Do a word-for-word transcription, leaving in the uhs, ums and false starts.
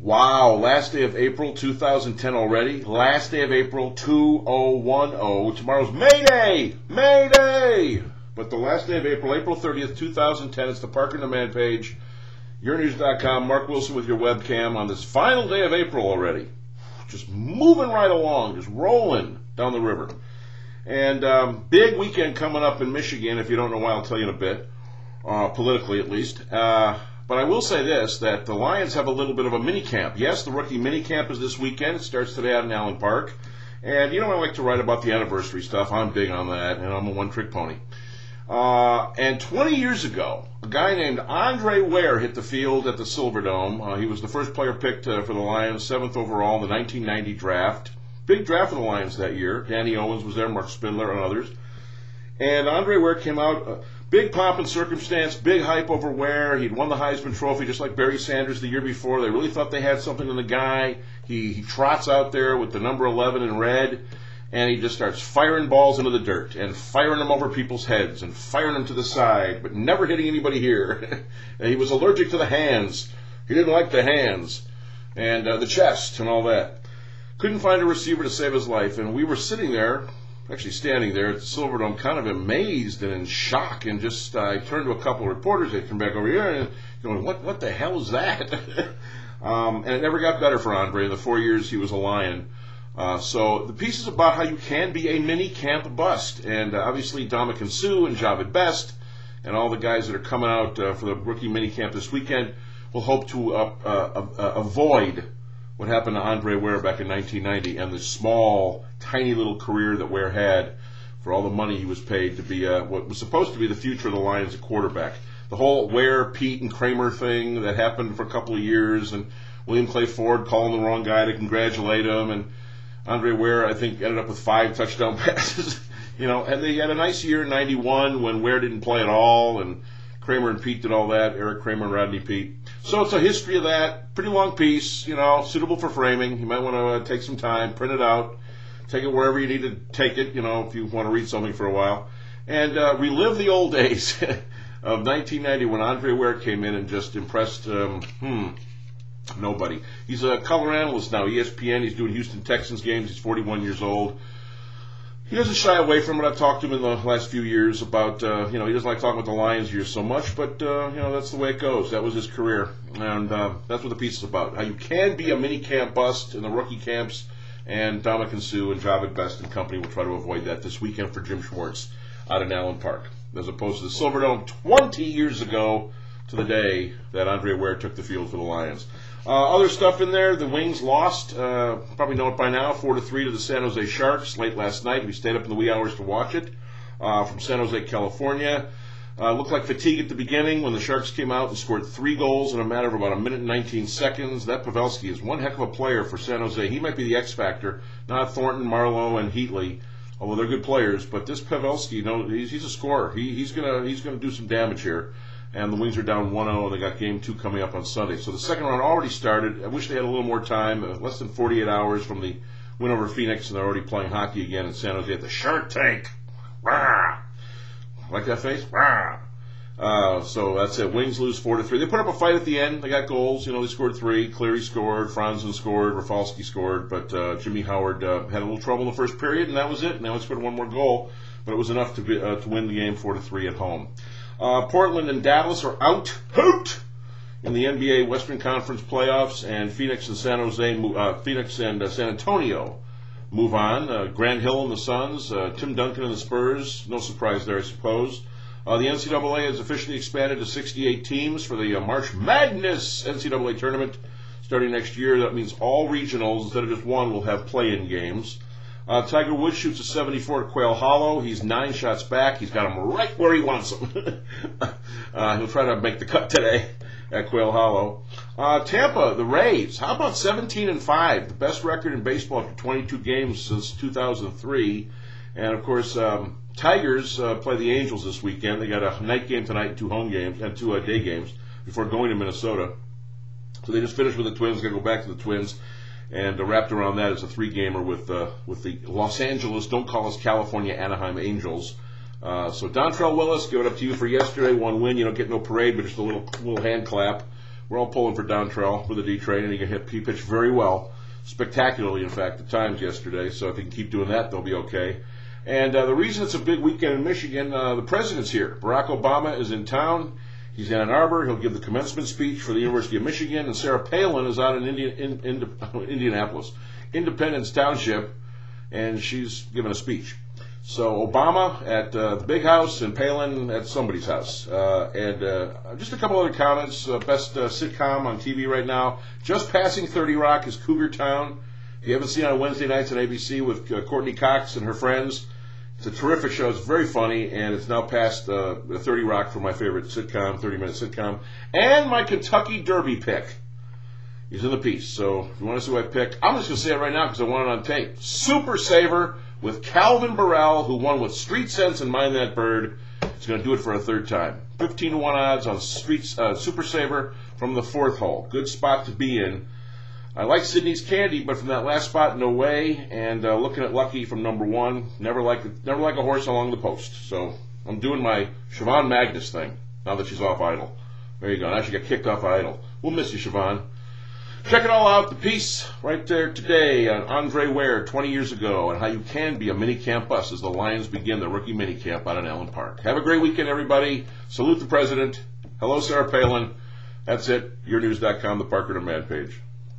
Wow, last day of April two thousand ten already. Last day of April two thousand ten. Tomorrow's May Day! May Day! But the last day of April, April thirtieth, two thousand ten, it's the Parker and the Man page, your news dot com, Mark Wilson with your webcam on this final day of April already. Just moving right along, just rolling down the river. And um, big weekend coming up in Michigan. If you don't know why, I'll tell you in a bit, uh, politically at least. Uh, but I will say this, that the Lions have a little bit of a mini-camp. Yes, the rookie mini-camp is this weekend. It starts today out in Allen Park. And you know, I like to write about the anniversary stuff. I'm big on that, and I'm a one-trick pony. Uh, and twenty years ago, a guy named Andre Ware hit the field at the Silverdome. Uh, he was the first player picked uh, for the Lions, seventh overall in the nineteen ninety draft. Big draft for the Lions that year. Danny Owens was there, Mark Spindler, and others. And Andre Ware came out, uh, big pomp and circumstance, big hype over Ware. He'd won the Heisman Trophy just like Barry Sanders the year before. They really thought they had something in the guy. He, he trots out there with the number eleven in red. And he just starts firing balls into the dirt and firing them over people's heads and firing them to the side, but never hitting anybody here. He was allergic to the hands. He didn't like the hands and uh, the chest and all that. Couldn't find a receiver to save his life, and we were sitting there, actually standing there at the Silverdome, kind of amazed and in shock, and just uh, I turned to a couple of reporters. They'd come back over here and going, what, what the hell is that? um, and it never got better for Andre in the four years he was a Lion. Uh, so the piece is about how you can be a mini-camp bust. And uh, obviously Ndamukong Suh and Javhid Best and all the guys that are coming out uh, for the rookie mini-camp this weekend will hope to uh, uh, uh, avoid what happened to Andre Ware back in nineteen ninety and the small, tiny little career that Ware had for all the money he was paid to be uh, what was supposed to be the future of the Lions at quarterback. The whole Ware, Peete, and Kramer thing that happened for a couple of years, and William Clay Ford calling the wrong guy to congratulate him, and Andre Ware, I think, ended up with five touchdown passes, you know, and they had a nice year in ninety-one when Ware didn't play at all, and Kramer and Peete did all that, Erik Kramer and Rodney Peete. So it's a history of that, pretty long piece, you know, suitable for framing. You might want to uh, take some time, print it out, take it wherever you need to take it, you know, if you want to read something for a while, and uh, relive the old days of nineteen ninety when Andre Ware came in and just impressed, um, hmm, nobody. He's a color analyst now, E S P N. He's doing Houston Texans games. He's forty-one years old. He doesn't shy away from it. I've talked to him in the last few years about, uh, you know, he doesn't like talking about the Lions years so much, but, uh, you know, that's the way it goes. That was his career, and uh, that's what the piece is about. How you can be a mini-camp bust in the rookie camps, and Ndamukong Suh and Javhid Best and company will try to avoid that this weekend for Jim Schwartz out in Allen Park, as opposed to the Silverdome twenty years ago to the day that Andre Ware took the field for the Lions. Uh, other stuff in there, the Wings lost, uh, probably know it by now, four to three to the San Jose Sharks late last night. We stayed up in the wee hours to watch it uh, from San Jose, California. Uh, looked like fatigue at the beginning when the Sharks came out and scored three goals in a matter of about a minute and nineteen seconds. That Pavelski is one heck of a player for San Jose. He might be the X factor, not Thornton, Marleau, and Heatley, although they're good players. But this Pavelski, you know, he's, he's a scorer. He, he's gonna he's gonna do some damage here. And the Wings are down one oh, and they got game two coming up on Sunday. So the second round already started. I wish they had a little more time, uh, less than forty-eight hours from the win over Phoenix, and they're already playing hockey again in San Jose at the Shark Tank. Rah! Like that face? Rah! Uh, so that's it. Wings lose four to three. They put up a fight at the end. They got goals. You know, they scored three. Cleary scored. Franzen scored. Rafalski scored. But uh, Jimmy Howard uh, had a little trouble in the first period, and that was it. And they only scored one more goal. But it was enough to, be, uh, to win the game four to three at home. Uh, Portland and Dallas are out, out in the N B A Western Conference playoffs, and Phoenix and San Jose, move, uh, Phoenix and uh, San Antonio move on. Uh, Grant Hill and the Suns, uh, Tim Duncan and the Spurs, no surprise there, I suppose. Uh, the N C double A has officially expanded to sixty-eight teams for the uh, March Madness N C double A tournament starting next year. That means all regionals, instead of just one, will have play-in games. Uh, Tiger Woods shoots a seventy-four at Quail Hollow. He's nine shots back. He's got him right where he wants him. uh, he'll try to make the cut today at Quail Hollow. Uh, Tampa, the Rays. How about seventeen and five? The best record in baseball after twenty-two games since two thousand three. And, of course, um, Tigers uh, play the Angels this weekend. They got a night game tonight and two home games and two uh, day games before going to Minnesota. So they just finished with the Twins. They're going to go back to the Twins. And uh, wrapped around that is a three-gamer with uh, with the Los Angeles, don't call us California, Anaheim Angels. Uh, so Dontrell Willis, give it up to you for yesterday. One win, you don't get no parade, but just a little little hand clap We're all pulling for Dontrell for the D train, and he can hit. He pitched very well, spectacularly, in fact, at times yesterday. So if he can keep doing that, they'll be okay. And uh, the reason it's a big weekend in Michigan, uh, the president's here. Barack Obama is in town. He's in Ann Arbor. He'll give the commencement speech for the University of Michigan. And Sarah Palin is out in, Indian, in, in Indianapolis, Independence Township, and she's giving a speech. So Obama at uh, the Big House and Palin at somebody's house. Uh, and uh, just a couple other comments. Uh, best uh, sitcom on T V right now. Just passing thirty rock is Cougar Town. If you haven't seen it on Wednesday nights on A B C with uh, Courtney Cox and her friends, it's a terrific show. It's very funny, and it's now past uh, thirty rock for my favorite sitcom, thirty minute sitcom. And my Kentucky Derby pick is in the piece. So if you want to see what I picked, I'm just going to say it right now because I want it on tape. Super Saver with Calvin Burrell, who won with Street Sense and Mind That Bird. He's going to do it for a third time. fifteen to one odds on Streets, uh, Super Saver from the fourth hole. Good spot to be in. I like Sydney's Candy, but from that last spot, no way. And uh, looking at Lucky from number one, never like never like a horse along the post. So I'm doing my Siobhan Magnus thing now that she's off idle. There you go. Now she got kicked off idle. We'll miss you, Siobhan. Check it all out, the piece right there today on Andre Ware twenty years ago and how you can be a mini-camp bus as the Lions begin their rookie mini-camp out in Allen Park. Have a great weekend, everybody. Salute the president. Hello, Sarah Palin. That's it. your news dot com, the Parker and the Man page.